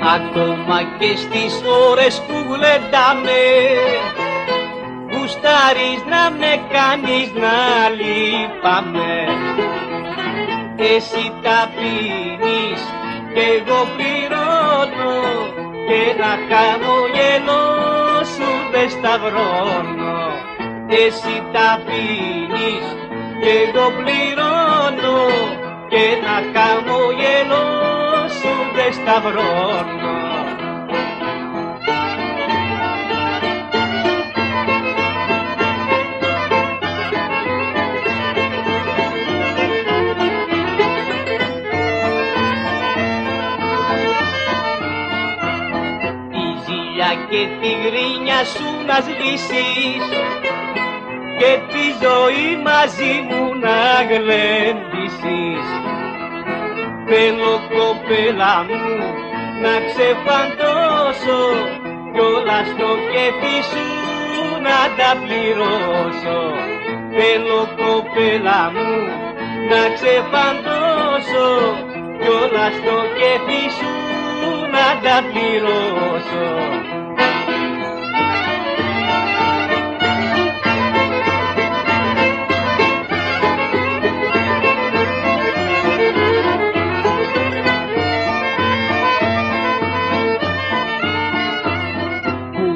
ακόμα και στις ώρες που γλεντάμε, γουστάρεις να με κάνεις να λυπάμαι. Εσύ τα πίνεις κι εγώ πληρώνω και να χαμογελό σου δεν σταυρώνω. Εσύ τα πίνεις κι εγώ πληρώνω και να χαμογελό σου δεν σταυρώνω. Και τη γρίνια σου να σβήσεις και τη ζωή μαζί μου να γλεντήσεις. Θέλω κοπέλα μου να ξεφαντώσω κι όλα στο κέφι σου να τα πληρώσω. Θέλω κοπέλα μου να ξεφαντώσω κι όλα στο κέφι σου να τα πληρώσω.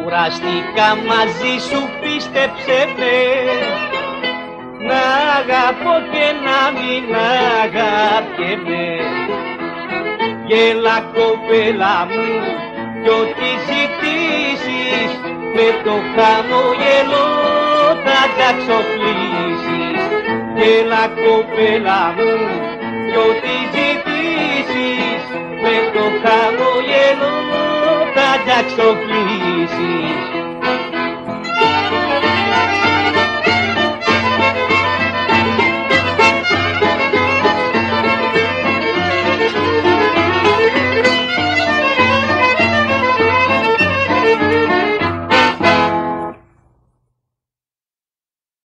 Κουραστικά μαζί σου, πίστεψε με, να αγαπώ και να μην αγαπιέμαι. Γέλα κοπέλα μου κι ό,τι ζητήσεις με το χαμογελό θα τα ξοφλήσεις. Γέλα κοπέλα μου κι ό,τι ζητήσεις με το χαμογελό θα τα ξοφλήσεις.